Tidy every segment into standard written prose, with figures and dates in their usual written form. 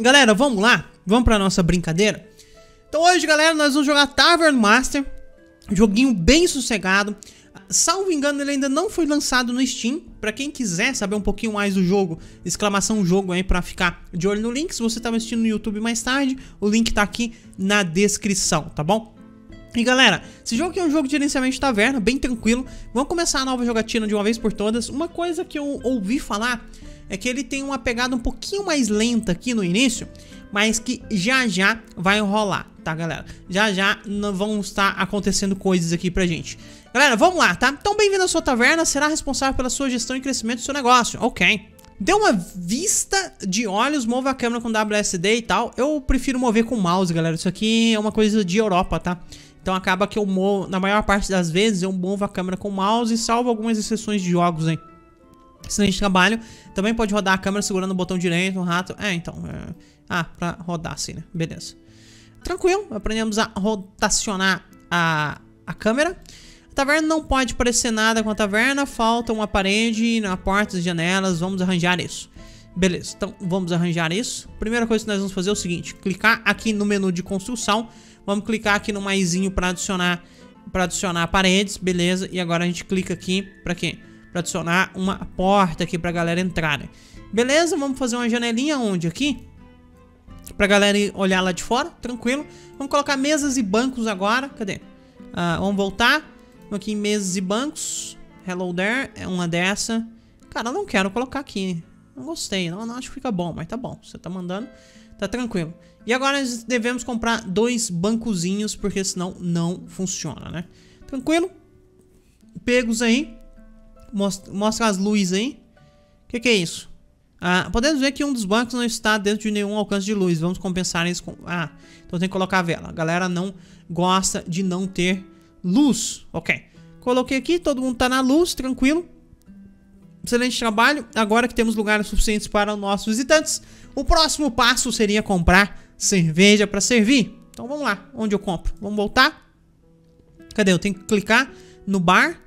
Galera, vamos lá? Vamos pra nossa brincadeira? Então hoje, galera, nós vamos jogar Tavern Master. Joguinho bem sossegado. Salvo engano, ele ainda não foi lançado no Steam. Pra quem quiser saber um pouquinho mais do jogo, exclamação jogo aí pra ficar de olho no link. Se você tá assistindo no YouTube mais tarde, o link tá aqui na descrição, tá bom? E galera, esse jogo aqui é um jogo de gerenciamento de taverna, bem tranquilo. Vamos começar a nova jogatina de uma vez por todas. Uma coisa que eu ouvi falar é que ele tem uma pegada um pouquinho mais lenta aqui no início, mas que já já vai rolar, tá galera? Já já vão estar acontecendo coisas aqui pra gente. Galera, vamos lá, tá? Então bem-vindo à sua taverna, será responsável pela sua gestão e crescimento do seu negócio, ok. Dê uma vista de olhos, mova a câmera com WSD e tal. Eu prefiro mover com o mouse, galera, isso aqui é uma coisa de Europa, tá? Então acaba que eu movo, na maior parte das vezes eu movo a câmera com o mouse, salvo algumas exceções de jogos aí. Excelente trabalho. Também pode rodar a câmera segurando o botão direito, um rato. É, então. É... Ah, pra rodar assim, né? Beleza. Tranquilo, aprendemos a rotacionar a câmera. A taverna não pode parecer nada com a taverna. Falta uma parede, na porta, as janelas. Vamos arranjar isso. Beleza, então vamos arranjar isso. Primeira coisa que nós vamos fazer é o seguinte: clicar aqui no menu de construção. Vamos clicar aqui no maisinho pra adicionar paredes, beleza. E agora a gente clica aqui pra quê? Pra adicionar uma porta aqui pra galera entrar, né? Beleza, vamos fazer uma janelinha onde aqui? Pra galera olhar lá de fora, tranquilo. Vamos colocar mesas e bancos agora. Cadê? Vamos voltar. Vamos aqui em mesas e bancos. Hello there, é uma dessa. Cara, eu não quero colocar aqui. Não gostei, não acho que fica bom, mas tá bom. Você tá mandando, tá tranquilo. E agora nós devemos comprar 2 bancozinhos, porque senão não funciona, né? Tranquilo. Pegos aí. Mostra as luzes aí. Que é isso? Ah, podemos ver que um dos bancos não está dentro de nenhum alcance de luz. Vamos compensar isso com... Ah, então tem que colocar a vela. A galera não gosta de não ter luz. Ok. Coloquei aqui, todo mundo está na luz, tranquilo. Excelente trabalho. Agora que temos lugares suficientes para os nossos visitantes, o próximo passo seria comprar cerveja para servir. Então vamos lá. Onde eu compro? Vamos voltar. Cadê? Eu tenho que clicar no bar.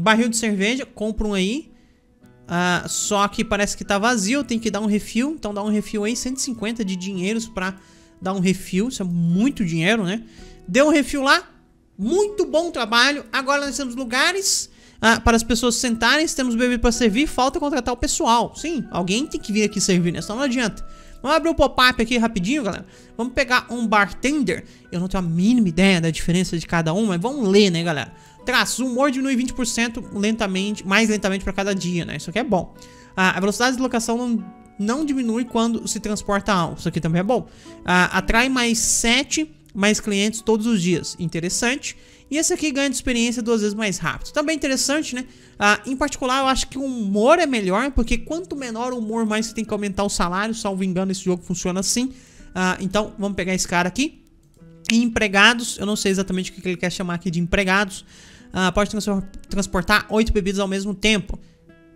Barril de cerveja, compram aí. Só que parece que tá vazio, tem que dar um refil. Então dá um refil aí, 150 de dinheiros pra dar um refil. Isso é muito dinheiro, né? Deu um refil lá, muito bom trabalho. Agora nós temos lugares para as pessoas sentarem, temos bebida pra servir. Falta contratar o pessoal, sim. Alguém tem que vir aqui servir, né? Senão não adianta. Vamos abrir o pop-up aqui rapidinho, galera. Vamos pegar um bartender. Eu não tenho a mínima ideia da diferença de cada um, mas vamos ler, né, galera? Traço, humor diminui 20% lentamente, mais lentamente para cada dia, né? Isso aqui é bom. A velocidade de deslocação não diminui quando se transporta algo. Isso aqui também é bom. Atrai mais 7 mais clientes todos os dias. Interessante. E esse aqui ganha de experiência 2 vezes mais rápido. Também interessante, né? Em particular, eu acho que o humor é melhor, porque quanto menor o humor, mais você tem que aumentar o salário. Salvo engano, esse jogo funciona assim. Então, vamos pegar esse cara aqui. E empregados, eu não sei exatamente o que ele quer chamar aqui de empregados. Pode transportar 8 bebidas ao mesmo tempo.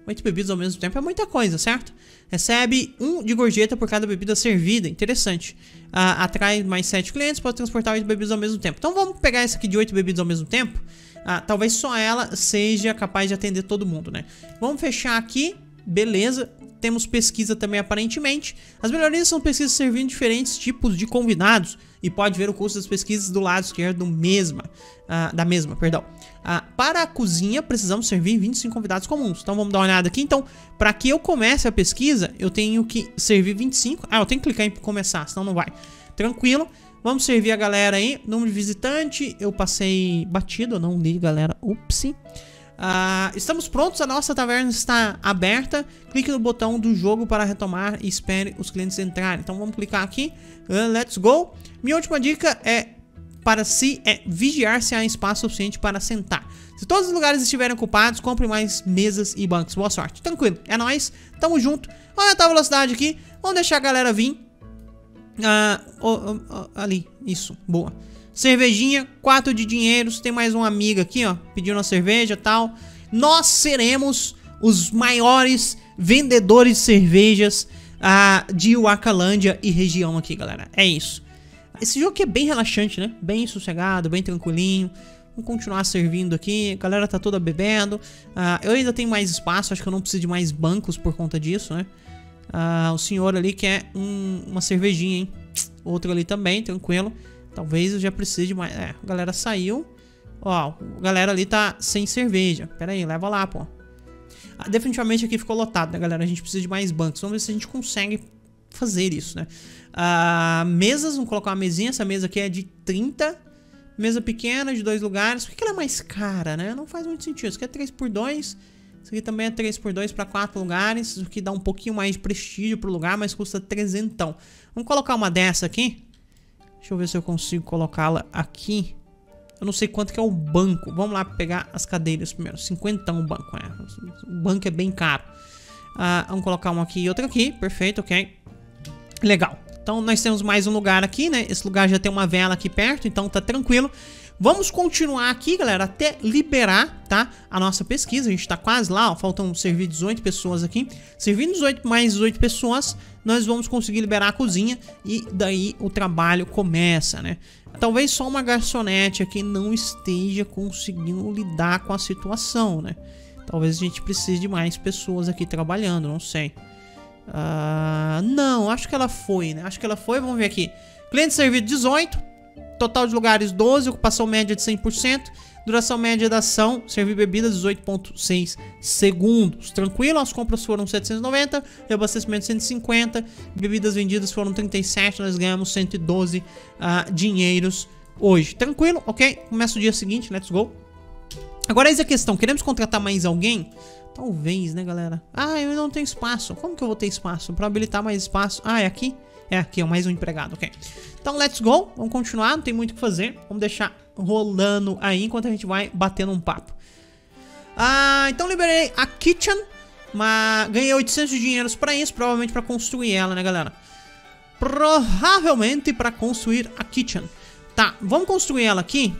8 bebidas ao mesmo tempo é muita coisa, certo? Recebe 1 de gorjeta por cada bebida servida. Interessante. Atrai mais 7 clientes, pode transportar 8 bebidas ao mesmo tempo. Então vamos pegar essa aqui de 8 bebidas ao mesmo tempo. Talvez só ela seja capaz de atender todo mundo, né? Vamos fechar aqui. Beleza. Temos pesquisa também, aparentemente. As melhorias são pesquisas servindo diferentes tipos de convidados. E pode ver o custo das pesquisas do lado esquerdo da mesma. Para a cozinha, precisamos servir 25 convidados comuns. Então vamos dar uma olhada aqui. Então, para que eu comece a pesquisa, eu tenho que servir 25. Eu tenho que clicar em começar, senão não vai. Tranquilo. Vamos servir a galera aí. Número de visitante, eu passei batido, eu não li, galera. Upsi. Estamos prontos, a nossa taverna está aberta. Clique no botão do jogo para retomar e espere os clientes entrarem. Então vamos clicar aqui, let's go. Minha última dica é vigiar se há espaço suficiente para sentar. Se todos os lugares estiverem ocupados, compre mais mesas e bancos. Boa sorte, tranquilo, é nóis, tamo junto. Vamos aumentar a velocidade aqui, vamos deixar a galera vir. Ali, isso, boa. Cervejinha, 4 de dinheiros. Tem mais uma amiga aqui, ó, pedindo uma cerveja e tal. Nós seremos os maiores vendedores de cervejas de Wacalândia e região aqui, galera. É isso. Esse jogo aqui é bem relaxante, né? Bem sossegado, bem tranquilinho. Vamos continuar servindo aqui. A galera tá toda bebendo. Eu ainda tenho mais espaço. Acho que eu não preciso de mais bancos por conta disso, né? O senhor ali quer uma cervejinha, hein? Outro ali também, tranquilo. Talvez eu já precise de mais... É, a galera saiu. Ó, a galera ali tá sem cerveja. Pera aí, leva lá, pô. Definitivamente aqui ficou lotado, né, galera? A gente precisa de mais bancos. Vamos ver se a gente consegue fazer isso, né? Mesas, vamos colocar uma mesinha. Essa mesa aqui é de 30. Mesa pequena, de 2 lugares. Por que ela é mais cara, né? Não faz muito sentido. Isso aqui é 3x2. Isso aqui também é 3x2 para 4 lugares. Isso aqui dá um pouquinho mais de prestígio pro lugar, mas custa trezentão. Vamos colocar uma dessa aqui. Deixa eu ver se eu consigo colocá-la aqui. Eu não sei quanto que é o banco. Vamos lá pegar as cadeiras primeiro. 50 o banco, né? O banco é bem caro. Vamos colocar uma aqui e outra aqui. Perfeito, ok. Legal. Então nós temos mais um lugar aqui, né? Esse lugar já tem uma vela aqui perto, então tá tranquilo. Vamos continuar aqui, galera, até liberar, tá? A nossa pesquisa. A gente tá quase lá, ó. Faltam servir 18 pessoas aqui. Servindo 18, mais 18 pessoas, nós vamos conseguir liberar a cozinha. E daí o trabalho começa, né? Talvez só uma garçonete aqui não esteja conseguindo lidar com a situação, né? Talvez a gente precise de mais pessoas aqui trabalhando, não sei. Não, acho que ela foi, né? Acho que ela foi, vamos ver aqui. Cliente servido 18, total de lugares 12, ocupação média de 100%. Duração média da ação, servir bebidas 18.6 segundos. Tranquilo, as compras foram 790, reabastecimento 150, bebidas vendidas foram 37, nós ganhamos 112 dinheiros hoje. Tranquilo, ok? Começa o dia seguinte, let's go. Agora eis a questão, queremos contratar mais alguém? Talvez, né, galera? Ah, eu não tenho espaço. Como que eu vou ter espaço? Pra habilitar mais espaço. Ah, é aqui? É aqui, é mais um empregado, ok. Então, let's go. Vamos continuar, não tem muito o que fazer. Vamos deixar rolando aí enquanto a gente vai batendo um papo. Então liberei a kitchen. Ganhei 800 de dinheiros pra isso. Provavelmente pra construir ela, né, galera? Provavelmente pra construir a kitchen. Tá, vamos construir ela aqui.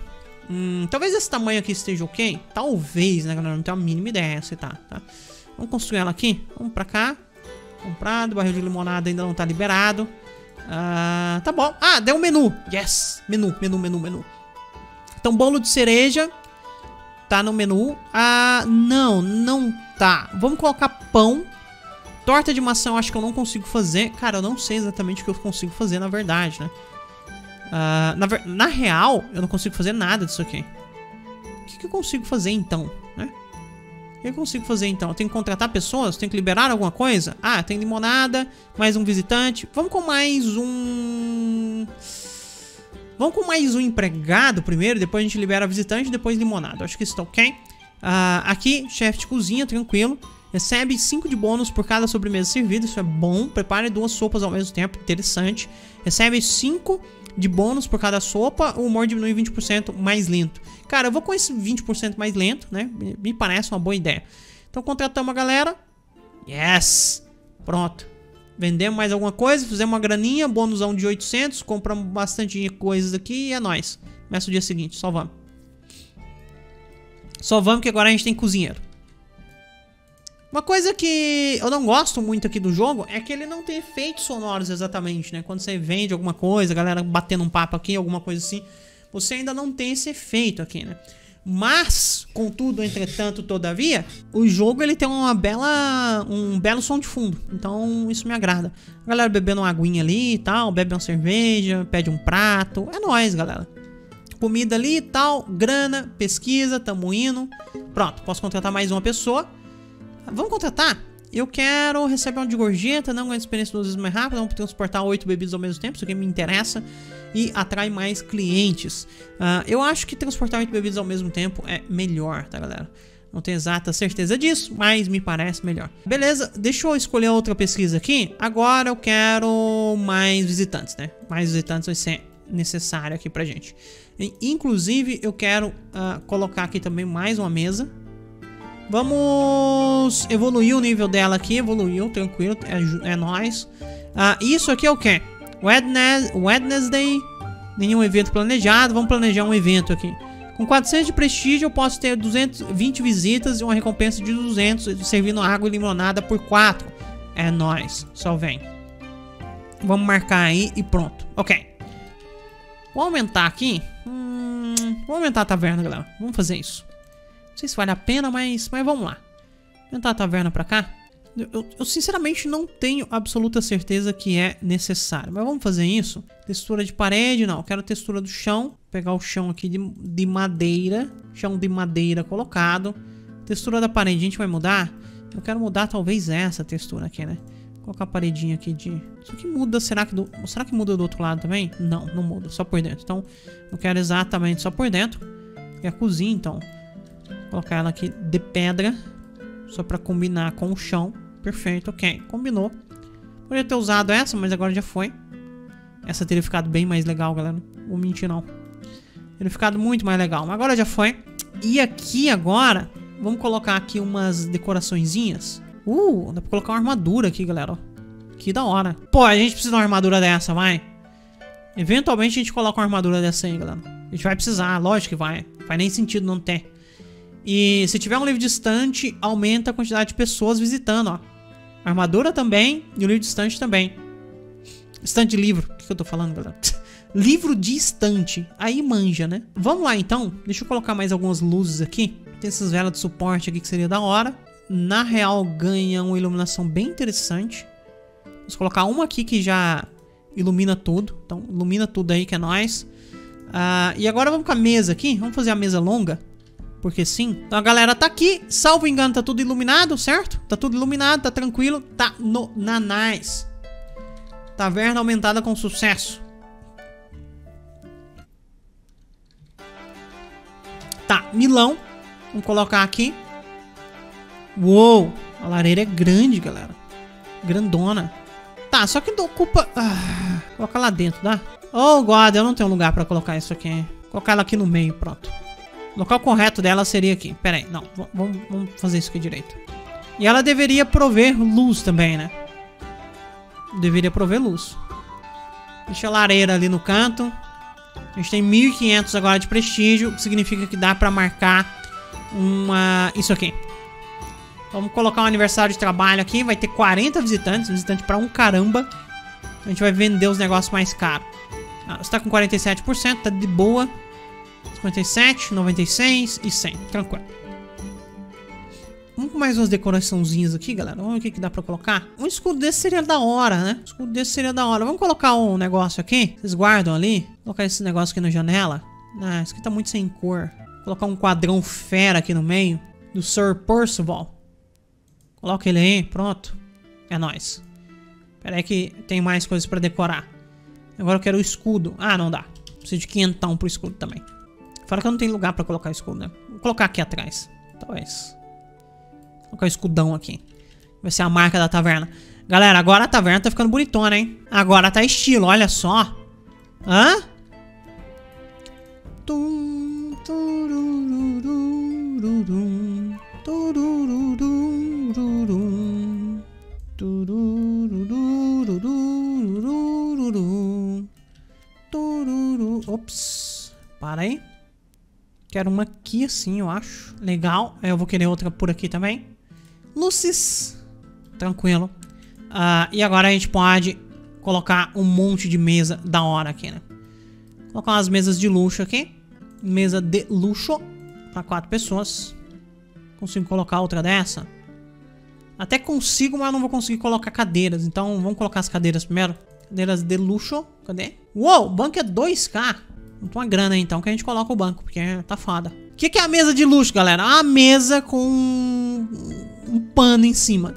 Talvez esse tamanho aqui esteja ok. Talvez, né, galera? Não tenho a mínima ideia se tá, tá. Vamos construir ela aqui. Vamos pra cá. Comprado, barril de limonada ainda não tá liberado. Tá bom. Deu um menu. Yes! Menu. Então, bolo de cereja tá no menu. Não tá. Vamos colocar pão. Torta de maçã eu acho que eu não consigo fazer. Cara, eu não sei exatamente o que eu consigo fazer, na verdade, né? Na real, eu não consigo fazer nada disso aqui. O que, que eu consigo fazer, então, né? O que eu consigo fazer, então? Eu tenho que contratar pessoas? Tenho que liberar alguma coisa? Tem limonada, mais um visitante. Vamos com mais um... Vamos com mais um empregado primeiro. Depois a gente libera visitante, depois limonada. Acho que isso tá ok. Aqui, chefe de cozinha, tranquilo. Recebe 5 de bônus por cada sobremesa servida. Isso é bom. Prepare 2 sopas ao mesmo tempo. Interessante. Recebe 5 de bônus por cada sopa. O humor diminui 20% mais lento. Cara, eu vou com esse 20% mais lento, né? Me parece uma boa ideia. Então contratamos a galera. Yes! Pronto. Vendemos mais alguma coisa. Fizemos uma graninha. Bônusão de 800. Compramos bastante coisas aqui. E é nóis. Começa o dia seguinte. Só vamos. Só vamos que agora a gente tem cozinheiro. Uma coisa que eu não gosto muito aqui do jogo é que ele não tem efeitos sonoros exatamente, né? Quando você vende alguma coisa, a galera batendo um papo aqui, alguma coisa assim, você ainda não tem esse efeito aqui, né? Mas, contudo, entretanto, todavia, o jogo ele tem um belo som de fundo. Então, isso me agrada. A galera bebendo uma aguinha ali e tal, bebe uma cerveja, pede um prato. É nóis, galera. Comida ali e tal, grana, pesquisa, tamo indo. Pronto, posso contratar mais uma pessoa. Vamos contratar? Eu quero receber uma de gorjeta, não ganho experiência 2 vezes mais rápido. Vamos transportar 8 bebidas ao mesmo tempo, isso aqui me interessa e atrai mais clientes. Eu acho que transportar 8 bebidas ao mesmo tempo é melhor, tá, galera? Não tenho exata certeza disso, mas me parece melhor. Beleza, deixa eu escolher outra pesquisa aqui. Agora eu quero mais visitantes, né? Mais visitantes vai ser necessário aqui pra gente. Inclusive, eu quero colocar aqui também mais uma mesa. Vamos evoluir o nível dela aqui. Evoluiu, tranquilo, é nóis. Isso aqui é o quê? Wednesday. Nenhum evento planejado. Vamos planejar um evento aqui. Com 400 de prestígio eu posso ter 220 visitas e uma recompensa de 200 servindo água e limonada por 4. É nóis, só vem. Vamos marcar aí e pronto, ok. Vou aumentar aqui. Vamos aumentar a taverna, galera. Vamos fazer isso. Não sei se vale a pena, mas vamos lá. Aumentar a taverna pra cá. Eu sinceramente não tenho absoluta certeza que é necessário, mas vamos fazer isso. Textura de parede, não, eu quero textura do chão. Vou pegar o chão aqui de madeira. Chão de madeira colocado. Textura da parede, a gente vai mudar. Eu quero mudar talvez essa textura aqui, né? Vou colocar a paredinha aqui de... Isso aqui muda, será que muda do outro lado também? Não, não muda, só por dentro. Então, eu quero exatamente só por dentro. E a cozinha, então, vou colocar ela aqui de pedra, só pra combinar com o chão. Perfeito, ok, combinou. Poderia ter usado essa, mas agora já foi. Essa teria ficado bem mais legal, galera. Não vou mentir, não. Teria ficado muito mais legal, mas agora já foi. E aqui agora, vamos colocar aqui umas decoraçõezinhas. Dá pra colocar uma armadura aqui, galera, ó. Que da hora. Pô, a gente precisa de uma armadura dessa, vai. Eventualmente a gente coloca uma armadura dessa aí, galera. A gente vai precisar, lógico que vai. Não faz nem sentido não ter. E se tiver um livro distante, aumenta a quantidade de pessoas visitando, ó. Armadura também e o livro distante também. Estante de livro. O que eu tô falando, galera? Livro de estante. Aí manja, né? Vamos lá, então. Deixa eu colocar mais algumas luzes aqui. Tem essas velas de suporte aqui que seria da hora. Na real, ganha uma iluminação bem interessante. Vamos colocar uma aqui que já ilumina tudo. Então, ilumina tudo aí que é nóis. E agora vamos com a mesa aqui. Vamos fazer a mesa longa. Porque sim. Então a galera tá aqui, salvo engano, tá tudo iluminado, certo? Tá tudo iluminado, tá tranquilo, tá no nanás. Taverna aumentada com sucesso. Tá, Milão. Vamos colocar aqui. Uou, a lareira é grande, galera. Grandona. Tá, só que não ocupa... coloca lá dentro, dá? Oh, God, eu não tenho lugar pra colocar isso aqui. Vou colocar ela aqui no meio, pronto. O local correto dela seria aqui. Pera aí, não, vamos fazer isso aqui direito. E ela deveria prover luz também, né? Deveria prover luz. Deixa a lareira ali no canto. A gente tem 1500 agora de prestígio, o que significa que dá pra marcar uma... isso aqui. Vamos colocar um aniversário de trabalho aqui. Vai ter 40 visitantes, visitante pra um caramba. A gente vai vender os negócios mais caros. Você tá com 47%, tá de boa. 57, 96 e 100, tranquilo. Vamos com mais umas decoraçãozinhas aqui, galera. Vamos ver o que, que dá pra colocar. Um escudo desse seria da hora, né? Um escudo desse seria da hora. Vamos colocar um negócio aqui. Vocês guardam ali. Vou colocar esse negócio aqui na janela. Ah, isso aqui tá muito sem cor. Vou colocar um quadrão fera aqui no meio. Do Sir Percival. Coloca ele aí, pronto. É nóis. Pera aí que tem mais coisas pra decorar. Agora eu quero o escudo. Ah, não dá. Preciso de quinhentão pro escudo também. Fora que eu não tenho lugar pra colocar escudo, né? Vou colocar aqui atrás. Talvez. Vou colocar o escudão aqui. Vai ser a marca da taverna. Galera, agora a taverna tá ficando bonitona, hein? Agora tá estilo, olha só. Hã? Ops. Para aí. Quero uma aqui assim, eu acho. Legal. Eu vou querer outra por aqui também. Luzes. Tranquilo. E agora a gente pode colocar um monte de mesa da hora aqui, né? Colocar umas mesas de luxo aqui. Mesa de luxo. Pra 4 pessoas. Consigo colocar outra dessa? Até consigo, mas não vou conseguir colocar cadeiras. Então vamos colocar as cadeiras primeiro. Cadeiras de luxo. Cadê? Uou, o banco é 2K. Uma grana aí, então, que a gente coloca o banco, porque tá foda. O que é a mesa de luxo, galera? A mesa com um pano em cima.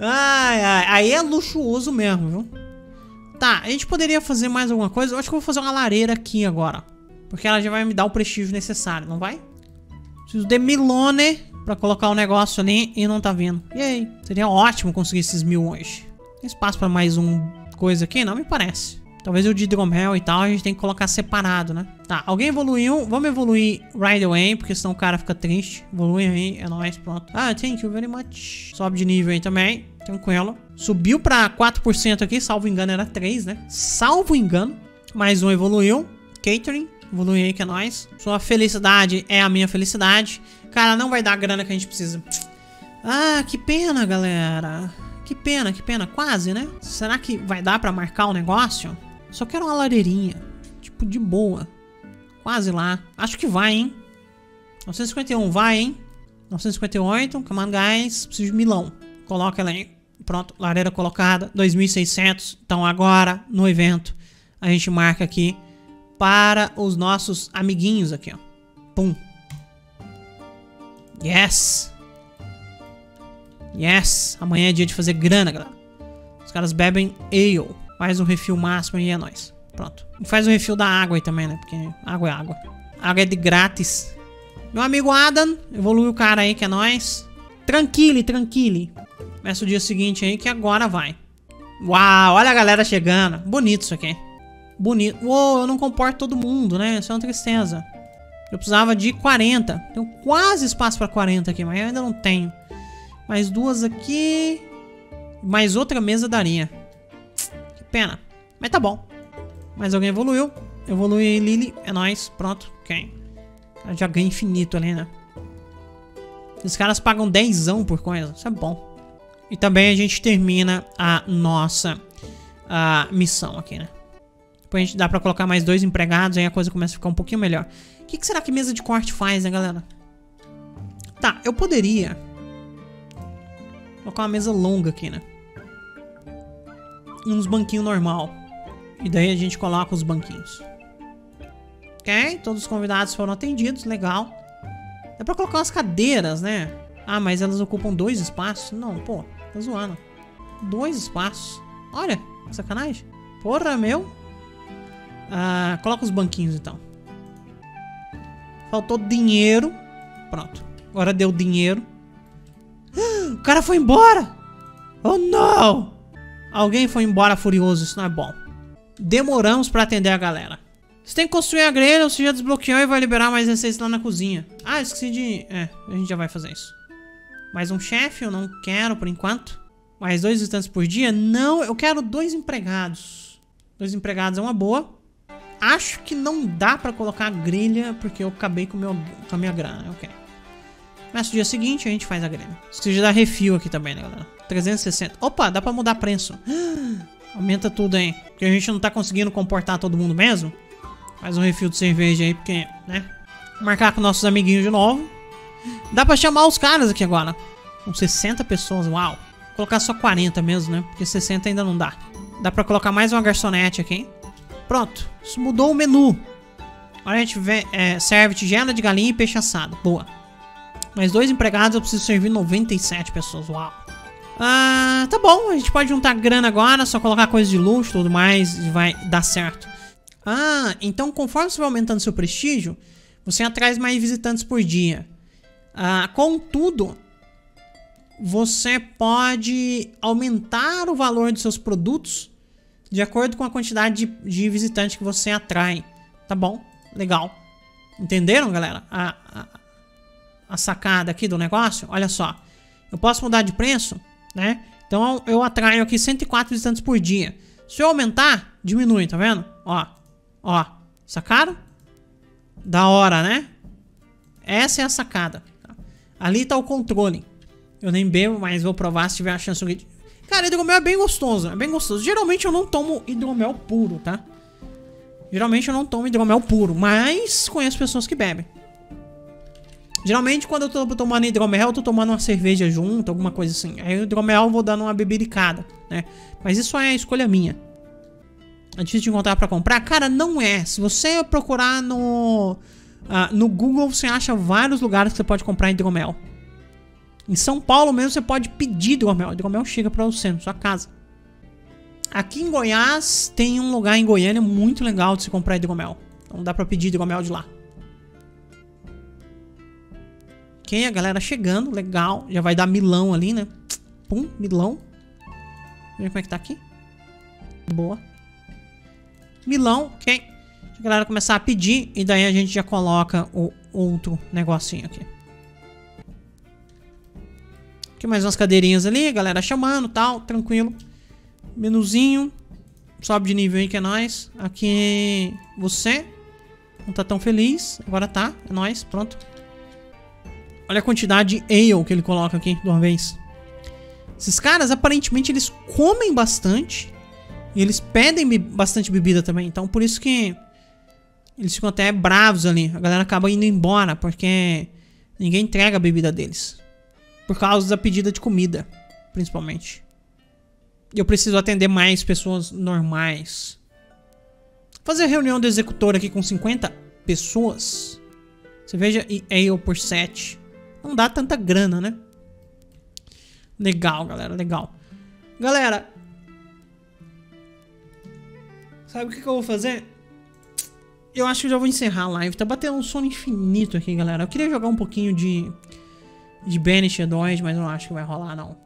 Ai, ai, aí é luxuoso mesmo, viu? Tá, a gente poderia fazer mais alguma coisa. Eu acho que eu vou fazer uma lareira aqui agora, porque ela já vai me dar o prestígio necessário, não vai? Preciso de Milone pra colocar o negócio ali e não tá vindo. E aí? Seria ótimo conseguir esses 1000 hoje. Tem espaço pra mais coisa aqui? Não me parece. Talvez o de hidromel e tal, a gente tem que colocar separado, né? Tá, alguém evoluiu. Vamos evoluir right away, porque senão o cara fica triste. Evolui aí, é nóis, pronto. Ah, thank you very much. Sobe de nível aí também, tranquilo. Subiu pra 4% aqui, salvo engano era 3, né? Salvo engano. Mais um evoluiu. Catering, evolui aí que é nóis. Sua felicidade é a minha felicidade. Cara, não vai dar a grana que a gente precisa. Ah, que pena, galera. Que pena, quase, né? Será que vai dar pra marcar o negócio? Só quero uma lareirinha. A gente tipo de boa. Quase lá. Acho que vai, hein? 951, vai, hein? 958, come on, guys. Preciso de milão. Coloca ela aí. Pronto, lareira colocada. 2600. Então agora, no evento, a gente marca aqui para os nossos amiguinhos aqui, ó. Pum. Yes. Yes. Amanhã é dia de fazer grana, galera. Os caras bebem ale. Faz um refil máximo e é nóis. Pronto. E faz um refil da água aí também, né? Porque água é água. Água é de grátis. Meu amigo Adam, evolui o cara aí que é nóis. Tranquile, tranquile. Começa o dia seguinte aí que agora vai. Uau, olha a galera chegando. Bonito isso aqui. Bonito. Uou, eu não comporto todo mundo, né? Isso é uma tristeza. Eu precisava de 40. Tenho quase espaço pra 40 aqui, mas eu ainda não tenho. Mais duas aqui. Mais outra mesa daria. Que pena. Mas tá bom. Mais alguém evoluiu. Evolui aí, Lily. É nóis. Pronto. Ok. Já ganha infinito ali, né? Esses caras pagam 10 por coisa. Isso é bom. E também a gente termina a nossa missão aqui, né? Depois a gente dá pra colocar mais 2 empregados. Aí a coisa começa a ficar um pouquinho melhor. O que, será que mesa de corte faz, né, galera? Tá, eu poderia colocar uma mesa longa aqui, né? E uns banquinhos normal. E daí a gente coloca os banquinhos. Ok, todos os convidados foram atendidos. Legal. Dá pra colocar umas cadeiras, né? Ah, mas elas ocupam 2 espaços? Não, pô, tá zoando. 2 espaços. Olha, sacanagem. Porra, meu. Ah, coloca os banquinhos, então. Faltou dinheiro. Pronto, agora deu dinheiro. O cara foi embora. Oh, não. Alguém foi embora furioso, isso não é bom. Demoramos pra atender a galera. Você tem que construir a grelha, ou você já desbloqueou e vai liberar mais receitas lá na cozinha. Ah, esqueci de... É, a gente já vai fazer isso. Mais um chefe, eu não quero por enquanto. Mais 2 visitantes por dia? Não, eu quero 2 empregados. 2 empregados é uma boa. Acho que não dá pra colocar a grelha, porque eu acabei com a minha grana, ok. Mas no dia seguinte a gente faz a grelha. Esqueci de dar refil aqui também, né, galera? 360. Opa, dá pra mudar preço. Aumenta tudo aí. Porque a gente não tá conseguindo comportar todo mundo mesmo. Faz um refil de cerveja aí, porque, né? Marcar com nossos amiguinhos de novo. Dá pra chamar os caras aqui agora. Com 60 pessoas, uau. Vou colocar só 40 mesmo, né? Porque 60 ainda não dá. Dá pra colocar mais uma garçonete aqui, hein? Pronto, isso mudou o menu. Agora a gente serve tigela de galinha e peixe assado. Boa. Mais 2 empregados, eu preciso servir 97 pessoas, uau. Ah, tá bom, a gente pode juntar grana agora. Só colocar coisa de luxo e tudo mais e vai dar certo. Ah, então conforme você vai aumentando seu prestígio, você atrai mais visitantes por dia. Ah, contudo, você pode aumentar o valor dos seus produtos de acordo com a quantidade de visitante que você atrai. Tá bom? Legal. Entenderam, galera? A sacada aqui do negócio? Olha só. Eu posso mudar de preço, né? Então eu atraio aqui 104 visitantes por dia. Se eu aumentar, diminui, tá vendo? Ó. Ó. Sacaram? Da hora, né? Essa é a sacada. Ali tá o controle. Eu nem bebo, mas vou provar se tiver a chance de... Cara, hidromel é bem gostoso, é bem gostoso. Geralmente eu não tomo hidromel puro, tá? Geralmente eu não tomo hidromel puro, mas conheço pessoas que bebem. Geralmente quando eu tô tomando hidromel, eu tô tomando uma cerveja junto, alguma coisa assim. Aí o hidromel eu vou dando uma bebericada, né? Mas isso é a escolha minha. É difícil de encontrar pra comprar? Cara, não é. Se você procurar no Google, você acha vários lugares que você pode comprar hidromel. Em São Paulo mesmo você pode pedir hidromel. Hidromel chega pra você, na sua casa. Aqui em Goiás tem um lugar em Goiânia muito legal de se comprar hidromel. Então dá pra pedir hidromel de lá. Ok, a galera chegando, legal. Já vai dar milão ali, né? Pum, milão. Deixa eu ver como é que tá aqui. Boa. Milão, ok. Deixa a galera começar a pedir e daí a gente já coloca o outro negocinho aqui. Aqui mais umas cadeirinhas ali, galera chamando, tal, tranquilo. Menuzinho. Sobe de nível aí que é nóis. Aqui você não tá tão feliz, agora tá, é nóis, pronto. Olha a quantidade de ale que ele coloca aqui de uma vez. Esses caras, aparentemente, eles comem bastante. E eles pedem bastante bebida também, então por isso que Eles ficam até bravos ali. A galera acaba indo embora porque ninguém entrega a bebida deles. Por causa da pedida de comida, principalmente. E eu preciso atender mais pessoas normais. Fazer a reunião do executor aqui com 50 pessoas. Você veja, e ale por 7. Não dá tanta grana, né? Legal, galera, legal. Galera, sabe o que eu vou fazer? Eu acho que já vou encerrar a live. Tá batendo um sono infinito aqui, galera. Eu queria jogar um pouquinho de Banished 2, mas não acho que vai rolar, não.